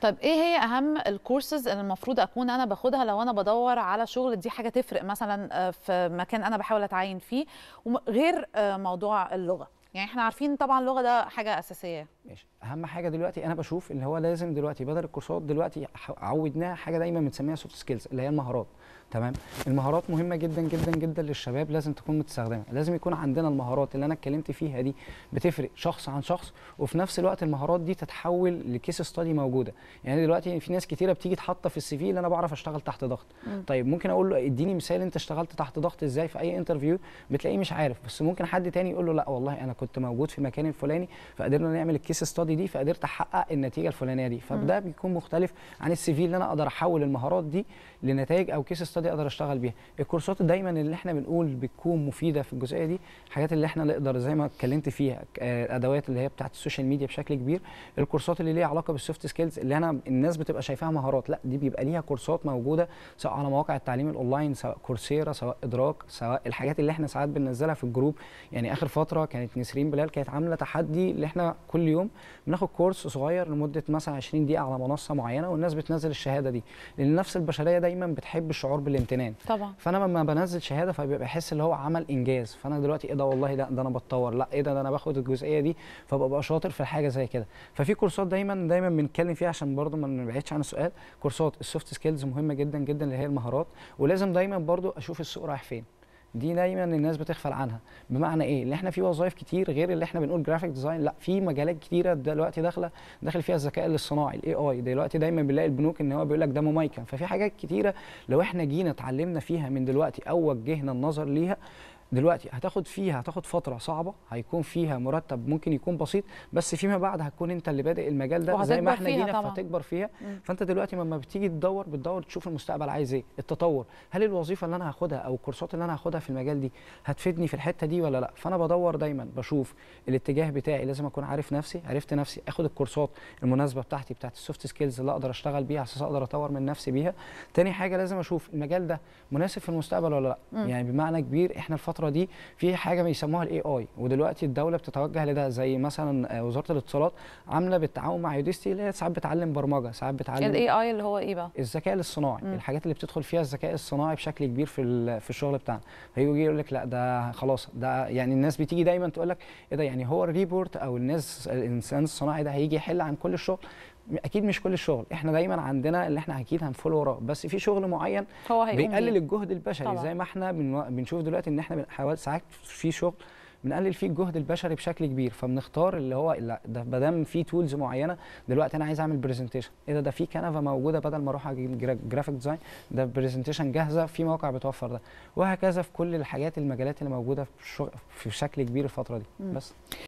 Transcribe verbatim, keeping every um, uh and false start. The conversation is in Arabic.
طب ايه هي اهم الكورسز اللي المفروض اكون انا باخدها لو انا بدور على شغل، دي حاجه تفرق مثلا في مكان انا بحاول اتعين فيه، غير موضوع اللغه؟ يعني احنا عارفين طبعا اللغه ده حاجه اساسيه. ماشي، اهم حاجه دلوقتي انا بشوف اللي هو لازم دلوقتي بدل الكورسات دلوقتي عودناها حاجه دايما بنسميها سوفت سكيلز اللي هي المهارات. تمام، المهارات مهمه جدا جدا جدا للشباب، لازم تكون متستخدمه، لازم يكون عندنا المهارات اللي انا اتكلمت فيها دي بتفرق شخص عن شخص، وفي نفس الوقت المهارات دي تتحول لكيس ستادي موجوده. يعني دلوقتي في ناس كتيره بتيجي تحط في السي في اللي انا بعرف اشتغل تحت ضغط. م. طيب ممكن اقول له اديني مثال انت اشتغلت تحت ضغط ازاي في اي انترفيو، بتلاقيه مش عارف. بس ممكن حد تاني يقول له لا والله انا كنت موجود في مكان الفلاني فقدرنا نعمل الكيس ستادي دي فقدرت احقق النتيجه الفلانيه دي، فده بيكون مختلف عن السي في اللي انا اقدر احول المهارات دي لنتائج او كيس ستادي اقدر اشتغل بيها. الكورسات دايما اللي احنا بنقول بتكون مفيده في الجزئيه دي، الحاجات اللي احنا نقدر زي ما اتكلمت فيها الادوات اللي هي بتاعت السوشيال ميديا بشكل كبير، الكورسات اللي ليها علاقه بالسوفت سكيلز اللي انا الناس بتبقى شايفاها مهارات، لا دي بيبقى ليها كورسات موجوده سواء على مواقع التعليم الاونلاين، سواء كورسيرا، سواء ادراك، سواء الحاجات اللي احنا ساعات بننزلها في الجروب. يعني اخر فتره كانت نسرين بلال كانت عامله تحدي اللي احنا كل يوم بناخد كورس صغير لمده مثلا عشرين دقيقه على منصه معينه، والناس بتنزل الشهاده دي، لان النفس البشريه دايما بتحب الشعور بالامتنان. طبعا، فانا لما بنزل شهاده فبيبقى احس اللي هو عمل انجاز، فانا دلوقتي ايه ده والله لا ده انا بتطور، لا ايه ده ده انا باخد الجزئيه دي فببقى شاطر في الحاجه زي كده. ففي كورسات دايما دايما بنتكلم فيها عشان برده ما نبعدش عن السؤال، كورسات السوفت سكيلز مهمه جدا جدا اللي هي المهارات، ولازم دايما برده اشوف السوق رايح فين، دي دايما الناس بتغفل عنها. بمعنى ايه؟ اللي احنا في وظائف كتير غير اللي احنا بنقول جرافيك ديزاين، لا في مجالات كتيره دلوقتي داخله داخل فيها الذكاء الاصطناعي الاي اي، دلوقتي دايما بنلاقي البنوك ان هو بيقول لك ده مايكا، ففي حاجات كتيره لو احنا جينا اتعلمنا فيها من دلوقتي او وجهنا النظر ليها دلوقتي هتاخد فيها هتاخد فتره صعبه، هيكون فيها مرتب ممكن يكون بسيط، بس فيما بعد هتكون انت اللي بادئ المجال ده زي ما احنا جينا فهتكبر فيها. فانت دلوقتي لما بتيجي تدور بتدور تشوف المستقبل عايز ايه، التطور، هل الوظيفه اللي انا هاخدها او الكورسات اللي انا هاخدها في المجال دي هتفيدني في الحته دي ولا لا؟ فانا بدور دايما بشوف الاتجاه بتاعي، لازم اكون عارف نفسي، عرفت نفسي اخد الكورسات المناسبه بتاعتي بتاعت السوفت سكيلز اللي اقدر اشتغل بيها عشان اقدر اطور من نفسي بيها. تاني حاجه لازم اشوف المجال ده مناسب في المستقبل ولا لا. م. يعني بمعنى كبير احنا الفترة دي في حاجه بيسموها الاي اي، ودلوقتي الدوله بتتوجه لده، زي مثلا وزاره الاتصالات عامله بالتعاون مع يوديستي اللي هي ساعات بتعلم برمجه، ساعات بتعلم الاي اي اللي هو ايه بقى؟ الذكاء الاصطناعي، الحاجات اللي بتدخل فيها الذكاء الاصطناعي بشكل كبير في في الشغل بتاعنا. فيجي يقول لك لا ده خلاص ده، يعني الناس بتيجي دايما تقول لك ايه ده، يعني هو الريبورت او الناس الانسان الصناعي ده هيجي يحل عن كل الشغل؟ اكيد مش كل الشغل، احنا دايما عندنا اللي احنا اكيد هنفول وراه، بس في شغل معين بيقلل الجهد البشري. طبعا، زي ما احنا بنشوف دلوقتي ان احنا بنحاول ساعات في شغل بنقلل فيه الجهد البشري بشكل كبير، فبنختار اللي هو لا ده ما دام في تولز معينه، دلوقتي انا عايز اعمل برزنتيشن، ايه ده ده في كنفه موجوده بدل ما اروح اجيب جرافيك ديزاين، ده برزنتيشن جاهزه في موقع بتوفر ده، وهكذا في كل الحاجات المجالات اللي موجوده في, في شكل كبير الفتره دي. م. بس